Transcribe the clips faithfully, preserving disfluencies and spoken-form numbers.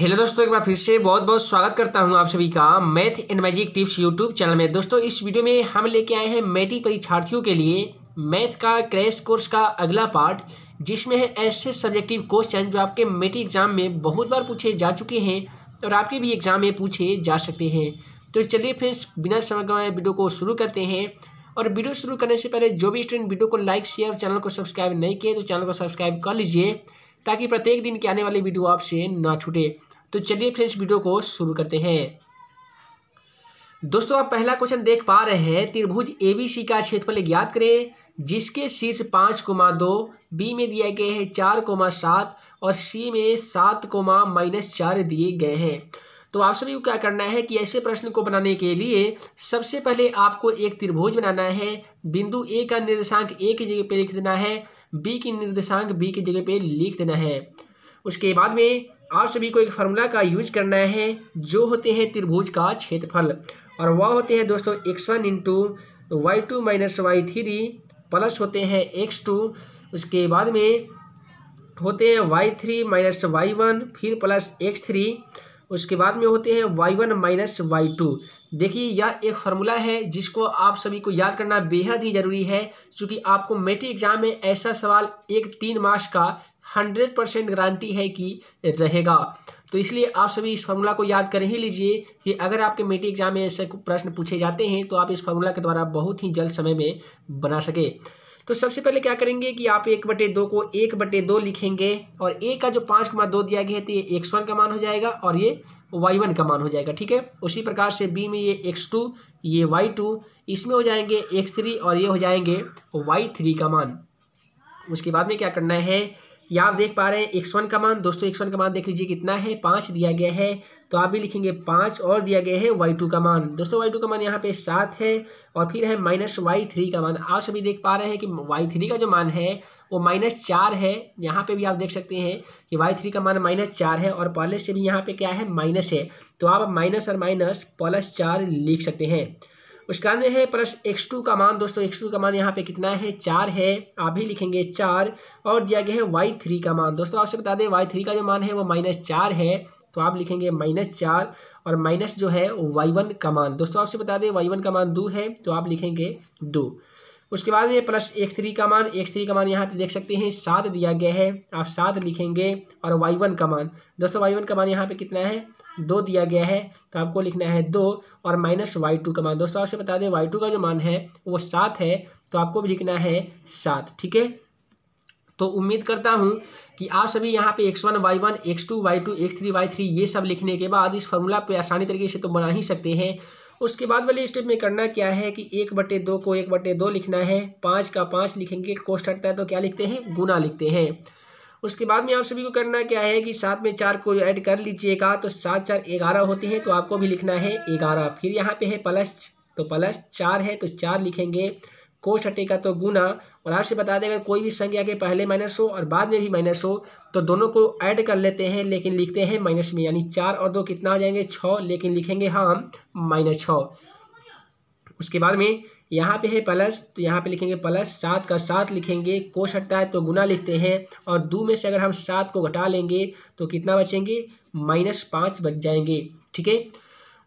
Hello दोस्तों, एक बार फिर से बहुत बहुत स्वागत करता हूं आप सभी का math and magic tips YouTube channel में। दोस्तों, इस वीडियो में हम लेके आए हैं मैट्रिक परीक्षार्थियों के लिए मैथ का क्रैश कोर्स का अगला पार्ट, जिसमें है ऐसे सब्जेक्टिव क्वेश्चन जो आपके मैट्रिक एग्जाम में बहुत बार पूछे जा चुके हैं और आपके भी एग्जाम में पूछे जा सकते हैं। तो चलिए फ्रेंड्स, बिना समय गवाए वीडियो को शुरू करते हैं। और वीडियो शुरू करने से पहले जो भी स्टूडेंट वीडियो को लाइक शेयर चैनल को सब्सक्राइब नहीं किए तो चैनल को सब्सक्राइब कर लीजिए, ताकि प्रत्येक दिन के आने वाली वीडियो आपसे ना छूटे। तो चलिए फ्रेंड्स, वीडियो को शुरू करते हैं। दोस्तों, आप पहला क्वेश्चन देख पा रहे हैं, त्रिभुज एबीसी का क्षेत्रफल ज्ञात करें जिसके शीर्ष पाँच कोमा दो, बी में दिए गए हैं चार कोमा सात और सी में सात कोमा माइनस चार दिए गए हैं। तो आप सभी को क्या करना है कि ऐसे प्रश्न को बनाने के लिए सबसे पहले आपको एक त्रिभुज बनाना है। बिंदु ए का निर्देशांक ए की जगह पे लिख देना है, बी की निर्देशांक बी की जगह पे लिख देना है। उसके बाद में आप सभी को एक फार्मूला का यूज करना है, जो होते हैं त्रिभुज का क्षेत्रफल, और वह होते हैं दोस्तों x one into y two minus y three plus होते हैं एक्स टू, उसके बाद में होते हैं y three minus y one फिर प्लस एक्स थ्री, उसके बाद में होते हैं y one minus y two. देखिए, यह एक फार्मूला है जिसको आप सभी को याद करना बेहद ही ज़रूरी है, क्योंकि आपको मैट्रिक एग्जाम में ऐसा सवाल एक तीन मार्क्स का हंड्रेड परसेंट गारंटी है कि रहेगा। तो इसलिए आप सभी इस फार्मूला को याद कर ही लीजिए कि अगर आपके मैट्रिक एग्जाम में ऐसे प्रश्न पूछे जाते हैं तो आप इस फार्मूला के द्वारा बहुत ही जल्द समय में बना सके। तो सबसे पहले क्या करेंगे कि आप एक बटे दो को एक बटे दो लिखेंगे, और ए का जो पाँच कमा दो दिया गया है तो ये एक्स वन का मान हो जाएगा और ये वाई वन का मान हो जाएगा, ठीक है। उसी प्रकार से बी में ये एक्स टू, ये वाई टू, इसमें हो जाएंगे एक्स थ्री और ये हो जाएंगे वाई थ्री का मान। उसके बाद में क्या करना है, ये आप देख पा रहे हैं एक्स वन का मान। दोस्तों, एक्स वन का मान देख लीजिए कितना है, पाँच दिया गया है, तो आप भी लिखेंगे पाँच, और दिया गया है वाई टू का मान। दोस्तों, वाई टू का मान यहाँ पे सात है, और फिर है माइनस वाई थ्री का मान। आप सभी देख पा रहे हैं कि वाई थ्री का जो मान है वो माइनस चार है। यहाँ पे भी आप देख सकते हैं कि वाई थ्री का मान माइनस चार है, और पहले से भी यहाँ पे क्या है, माइनस है। तो आप माइनस और माइनस प्लस चार लिख सकते हैं। उसका आने है प्लस एक्स टू का मान। दोस्तों, एक्स टू का मान यहाँ पे कितना है, चार है, आप भी लिखेंगे चार, और दिया गया है वाई थ्री का मान। दोस्तों, आपसे बता दें वाई थ्री का जो मान है वो माइनस चार है, तो आप लिखेंगे माइनस चार, और माइनस जो है वाई वन का मान। दोस्तों, आपसे बता दें वाई वन का मान दो है, तो आप लिखेंगे दो। उसके बाद में प्लस एक्स थ्री का मान, एक्स थ्री का मान यहाँ पे देख सकते हैं सात दिया गया है, आप सात लिखेंगे, और वाई वन का मान। दोस्तों, वाई वन का मान यहाँ पे कितना है, दो दिया गया है, तो आपको लिखना है दो, और माइनस वाई टू का मान। दोस्तों, आपसे बता दें वाई टू का जो मान है वो सात है, तो आपको भी लिखना है सात, ठीक है। तो उम्मीद करता हूँ कि आप सभी यहाँ पे x one y one x two y two x three y three ये सब लिखने के बाद इस फार्मूला पे आसानी तरीके से तो बना ही सकते हैं। उसके बाद वाले स्टेप में करना क्या है कि एक बटे दो को एक बटे दो लिखना है, पाँच का पाँच लिखेंगे, कोष्ठक हटता है तो क्या लिखते हैं, गुना लिखते हैं। उसके बाद में आप सभी को करना क्या है कि सात में चार को ऐड कर लीजिएगा, तो सात चार ग्यारह होते हैं, तो आपको भी लिखना है ग्यारह। फिर यहाँ पे है प्लस, तो प्लस चार है, तो चार लिखेंगे, कोष हटेगा तो गुना, और आपसे बता दें अगर कोई भी संख्या के पहले माइनस हो और बाद में भी माइनस हो तो दोनों को ऐड कर लेते हैं, लेकिन लिखते हैं माइनस में, यानी चार और दो कितना हो जाएंगे, छः, लेकिन लिखेंगे हम माइनस छः। उसके बाद में यहाँ पे है प्लस, तो यहाँ पे लिखेंगे प्लस, सात का सात लिखेंगे, कोष हटता है तो गुना लिखते हैं, और दो में से अगर हम सात को घटा लेंगे तो कितना बचेंगे, माइनस पाँच बच जाएंगे, ठीक है।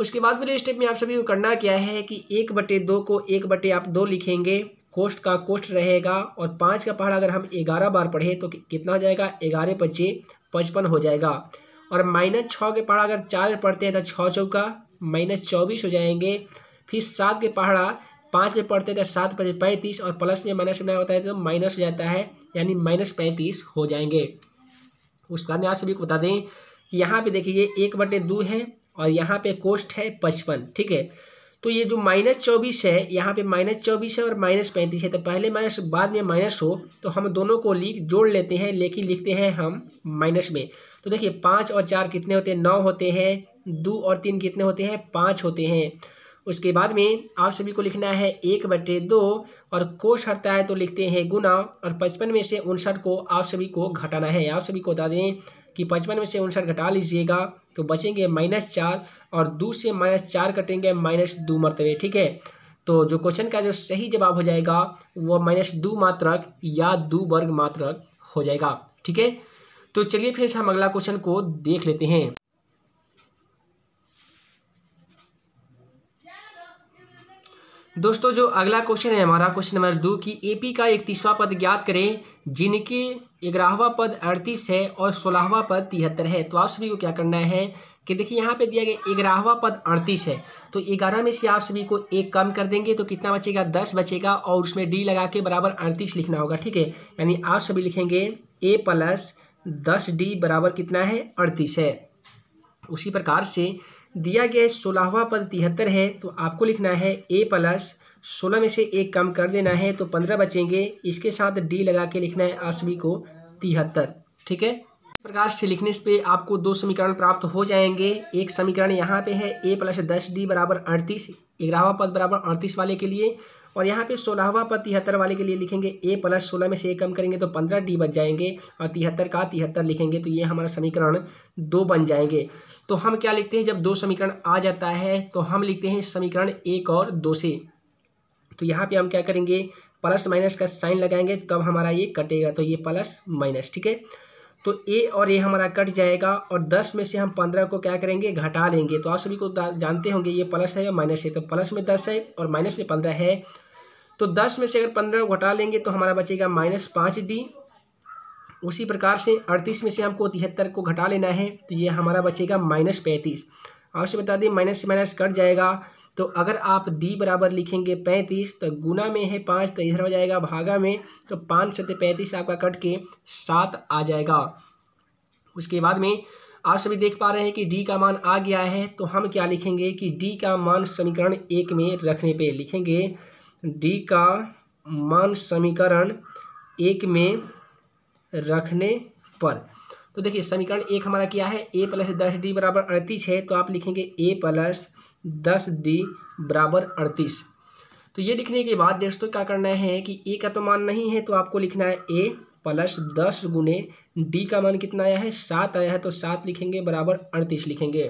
उसके बाद वाले स्टेप में आप सभी को करना क्या है कि एक बटे दो को एक बटे आप दो लिखेंगे, कोष्ठ का कोष्ठ रहेगा, और पाँच का पहाड़ अगर हम ग्यारह बार पढ़े तो कितना हो जाएगा, ग्यारह पच्चे पचपन हो जाएगा, और माइनस छः के पहाड़ अगर चार पढ़ते हैं तो छः चौका माइनस चौबीस हो जाएंगे। फिर सात के पहाड़ा पाँच में पढ़ते हैं तो सात पचे पैंतीस, और प्लस में माइनस में होता है तो माइनस हो जाता है, यानी माइनस पैंतीस हो जाएंगे। उसके बाद में आप सभी को बता दें कि यहाँ पर देखिए एक बटे दो है और यहाँ पे कोष्ठ है पचपन, ठीक है। तो ये जो माइनस चौबीस है, यहाँ पे माइनस चौबीस है और माइनस पैंतीस है, तो पहले माइनस बाद में माइनस हो तो हम दोनों को लिख जोड़ लेते हैं, लेकिन लिखते हैं हम माइनस में। तो देखिए पाँच और चार कितने होते हैं, नौ होते हैं, दो और तीन कितने होते हैं, पाँच होते हैं। उसके बाद में आप सभी को लिखना है एक बटे दो, और कोष हटता है तो लिखते हैं गुना, और पचपन में से उनसठ को आप सभी को घटाना है। आप सभी को बता दें कि पचपन में से उनसठ घटा लीजिएगा तो बचेंगे माइनस चार, और दो से माइनस चार कटेंगे माइनस दो मरतबे, ठीक है। तो जो क्वेश्चन का जो सही जवाब हो जाएगा वो माइनस दो मात्रक या दो वर्ग मात्रक हो जाएगा, ठीक है। तो चलिए फिर हम अगला क्वेश्चन को देख लेते हैं। दोस्तों जो अगला क्वेश्चन है हमारा क्वेश्चन नंबर दो की एपी का इकतीसवां पद ज्ञात करें जिनके ग्यारहवां पद अड़तीस है और सोलहवां पद तिहत्तर है। तो आप सभी को क्या करना है कि देखिए यहाँ पे दिया गया ग्यारहवां पद अड़तीस है तो ग्यारह में से आप सभी को एक कम कर देंगे तो कितना बचेगा दस बचेगा और उसमें डी लगा के बराबर अड़तीस लिखना होगा। ठीक है यानी आप सभी लिखेंगे ए प्लस दस डी बराबर कितना है अड़तीस है। उसी प्रकार से दिया गया सोलहवां पद तिहत्तर है तो आपको लिखना है ए प्लस सोलह में से एक कम कर देना है तो पंद्रह बचेंगे इसके साथ डी लगा के लिखना है आप सभी को तिहत्तर। ठीक है इस प्रकार से लिखने पे आपको दो समीकरण प्राप्त हो जाएंगे। एक समीकरण यहाँ पे है ए प्लस दस डी बराबर अड़तीस ग्यारहवां पद बराबर अड़तीस वाले के लिए और यहाँ पे सोलहवां पद तिहत्तर वाले के लिए लिखेंगे ए प्लस सोलह में से एक कम करेंगे तो पंद्रह डी बच जाएंगे और तिहत्तर का तिहत्तर लिखेंगे तो ये हमारा समीकरण दो बन जाएंगे। तो हम क्या लिखते हैं जब दो समीकरण आ जाता है तो हम लिखते हैं समीकरण एक और दो से तो यहाँ पे हम क्या करेंगे प्लस माइनस का साइन लगाएंगे तब हमारा ये कटेगा तो ये प्लस माइनस। ठीक है तो ए और ए हमारा कट जाएगा और दस में से हम पंद्रह को क्या करेंगे घटा लेंगे। तो आप सभी को जानते होंगे ये प्लस है या माइनस है तो प्लस में दस है और माइनस में पंद्रह है तो दस में से अगर पंद्रह को घटा लेंगे तो हमारा बचेगा माइनस पाँच डी। उसी प्रकार से अड़तीस में से हमको तिहत्तर को घटा लेना है तो ये हमारा बचेगा माइनस पैंतीस। आपसे बता दें माइनस से माइनस कट जाएगा तो अगर आप d बराबर लिखेंगे पैंतीस तो गुना में है पाँच तो इधर हो जाएगा भागा में तो पाँच सत्य पैंतीस आपका कट के सात आ जाएगा। उसके बाद में आप सभी देख पा रहे हैं कि d का मान आ गया है तो हम क्या लिखेंगे कि d का मान समीकरण एक में रखने पे लिखेंगे d का मान समीकरण एक में रखने पर। तो देखिए समीकरण एक हमारा क्या है ए प्लस दस डी बराबर अड़तीस है तो आप लिखेंगे ए प्लस दस डी बराबर अड़तीस। तो ये लिखने के बाद दोस्तों क्या करना है कि ए का तो मान नहीं है तो आपको लिखना है ए प्लस दस गुने डी का मान कितना आया है सात आया है तो सात लिखेंगे बराबर अड़तीस लिखेंगे।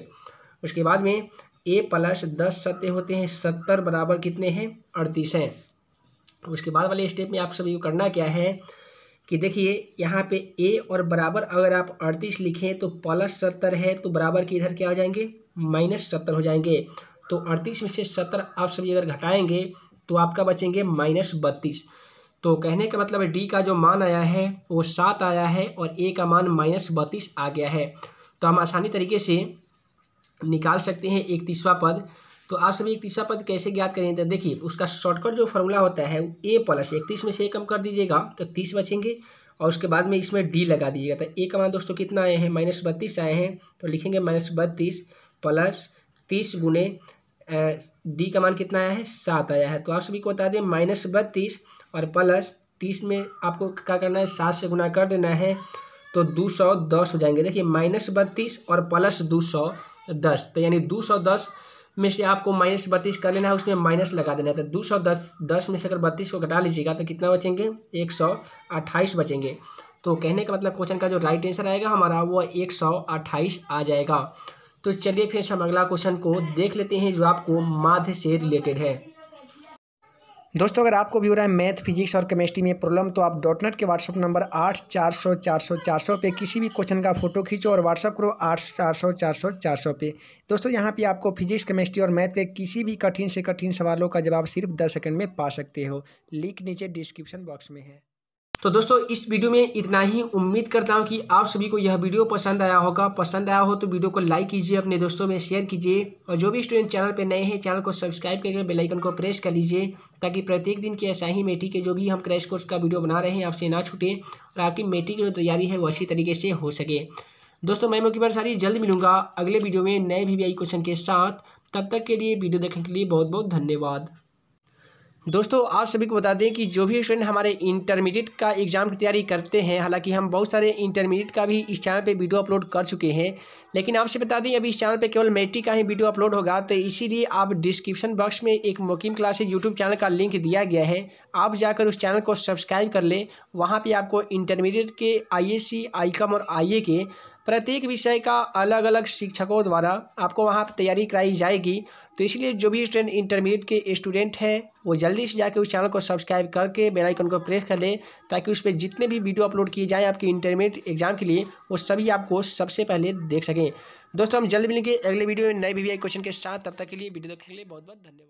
उसके बाद में ए प्लस दस सत्य होते हैं सत्तर बराबर कितने हैं अड़तीस हैं। उसके बाद वाले स्टेप में आप सभी को करना क्या है कि देखिए यहाँ पे ए और बराबर अगर आप अड़तीस लिखें तो प्लस सत्तर है तो बराबर के इधर क्या हो जाएंगे माइनस सत्तर हो जाएंगे तो अड़तीस में से सत्तर आप सभी अगर घटाएंगे तो आपका बचेंगे माइनस बत्तीस। तो कहने का मतलब डी का जो मान आया है वो सात आया है और ए का मान माइनस बत्तीस आ गया है तो हम आसानी तरीके से निकाल सकते हैं इकतीसवां पद। तो आप सभी इकतीसवां पद कैसे ज्ञात करेंगे तो देखिए उसका शॉर्टकट जो फॉर्मूला होता है ए प्लस इकतीस में से एक कम कर दीजिएगा तो तीस बचेंगे और उसके बाद में इसमें डी लगा दीजिएगा तो ए का मान दोस्तों कितना आए हैं माइनस बत्तीस आए हैं तो लिखेंगे माइनस बत्तीस प्लस तीस गुने डी का मान कितना आया है सात आया है। तो आप सभी को बता दें माइनस बत्तीस और प्लस तीस में आपको क्या करना है सात से गुना कर देना है तो दो सौ दस हो जाएंगे। देखिए माइनस बत्तीस और प्लस दो सौ दस तो यानी दो सौ दस में से आपको माइनस बत्तीस कर लेना है उसमें माइनस लगा देना है तो दो सौ दस दस में से अगर बत्तीस को घटा लीजिएगा तो कितना बचेंगे एक सौ अट्ठाईस बचेंगे। तो कहने का मतलब क्वेश्चन का जो राइट आंसर आएगा हमारा वो एक सौ अट्ठाईस आ जाएगा। तो चलिए फिर हम अगला क्वेश्चन को देख लेते हैं जो आपको मैथ से रिलेटेड है। दोस्तों अगर आपको भी हो रहा है मैथ फिजिक्स और केमिस्ट्री में प्रॉब्लम तो आप डॉट नेट के व्हाट्सअप नंबर आठ चार सौ चार सौ चार सौ पे किसी भी क्वेश्चन का फोटो खींचो और व्हाट्सअप करो आठ चार सौ चार सौ चार सौ पे। दोस्तों यहाँ पे आपको फिजिक्स केमिस्ट्री और मैथ के किसी भी कठिन से कठिन सवालों का जवाब सिर्फ दस सेकंड में पा सकते हो। लिंक नीचे डिस्क्रिप्शन बॉक्स में है। तो दोस्तों इस वीडियो में इतना ही। उम्मीद करता हूं कि आप सभी को यह वीडियो पसंद आया होगा। पसंद आया हो तो वीडियो को लाइक कीजिए अपने दोस्तों में शेयर कीजिए और जो भी स्टूडेंट चैनल पर नए हैं चैनल को सब्सक्राइब करके बेल आइकन को प्रेस कर लीजिए ताकि प्रत्येक दिन की ऐसा ही मेटी के जो भी हम क्रैश कोर्स का वीडियो बना रहे हैं आपसे ना छूटे और आपकी मेटी की जो तैयारी है वो अच्छी तरीके से हो सके। दोस्तों मैं मुकीबर सारी जल्द मिलूंगा अगले वीडियो में नए वीवीआई क्वेश्चन के साथ। तब तक के लिए वीडियो देखने के लिए बहुत बहुत धन्यवाद। दोस्तों आप सभी को बता दें कि जो भी स्टूडेंट हमारे इंटरमीडिएट का एग्ज़ाम की तैयारी करते हैं हालांकि हम बहुत सारे इंटरमीडिएट का भी इस चैनल पे वीडियो अपलोड कर चुके हैं लेकिन आपसे बता दें अभी इस चैनल पे केवल मैट्रिक का ही वीडियो अपलोड होगा तो इसीलिए आप डिस्क्रिप्शन बॉक्स में एक मुकिम क्लास यूट्यूब चैनल का लिंक दिया गया है आप जाकर उस चैनल को सब्सक्राइब कर लें। वहाँ पर आपको इंटरमीडिएट के आई ए सी आई कॉम और आई ए के प्रत्येक विषय का अलग अलग शिक्षकों द्वारा आपको वहाँ पर तैयारी कराई जाएगी तो इसलिए जो भी स्टूडेंट इंटरमीडिएट के स्टूडेंट हैं वो जल्दी से जाकर उस चैनल को सब्सक्राइब करके बेल आइकन को प्रेस कर ले ताकि उस पर जितने भी वीडियो अपलोड किए जाएँ आपके इंटरमीडिएट एग्जाम के लिए वो सभी आपको सबसे पहले देख सकें। दोस्तों हम जल्द मिलेंगे अगले वीडियो में नए वीवीआई क्वेश्चन के साथ। तब तक के लिए वीडियो देखने के लिए बहुत बहुत धन्यवाद।